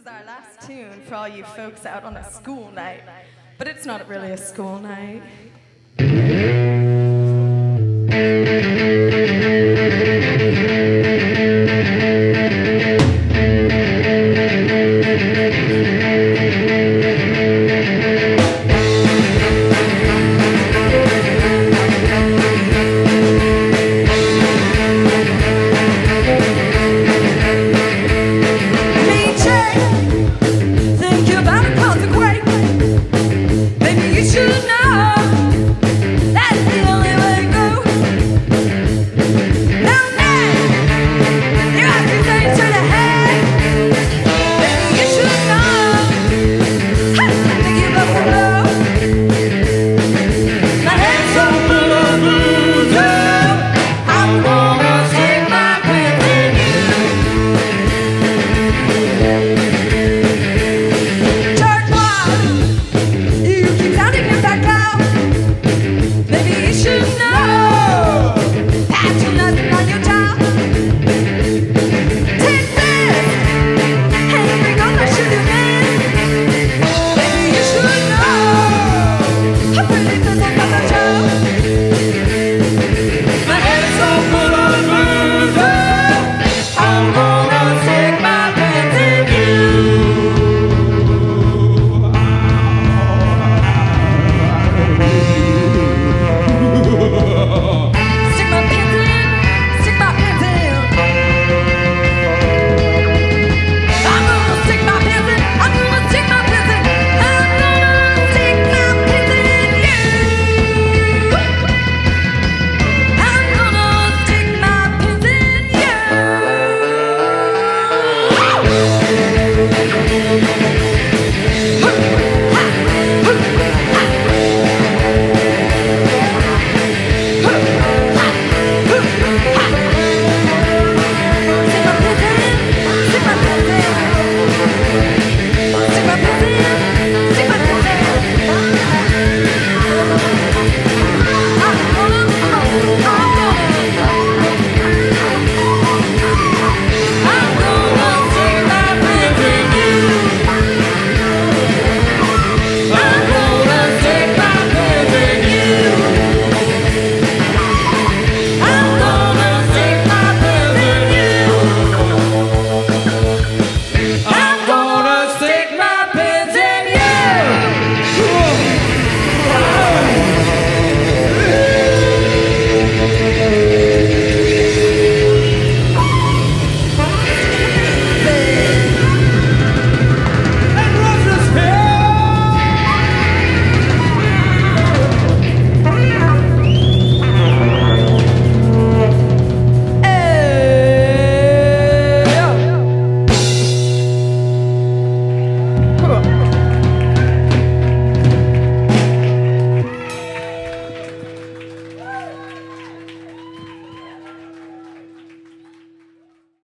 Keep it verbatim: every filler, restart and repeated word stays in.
is our last tune for all you folks out on a school night, but it's not really a school night.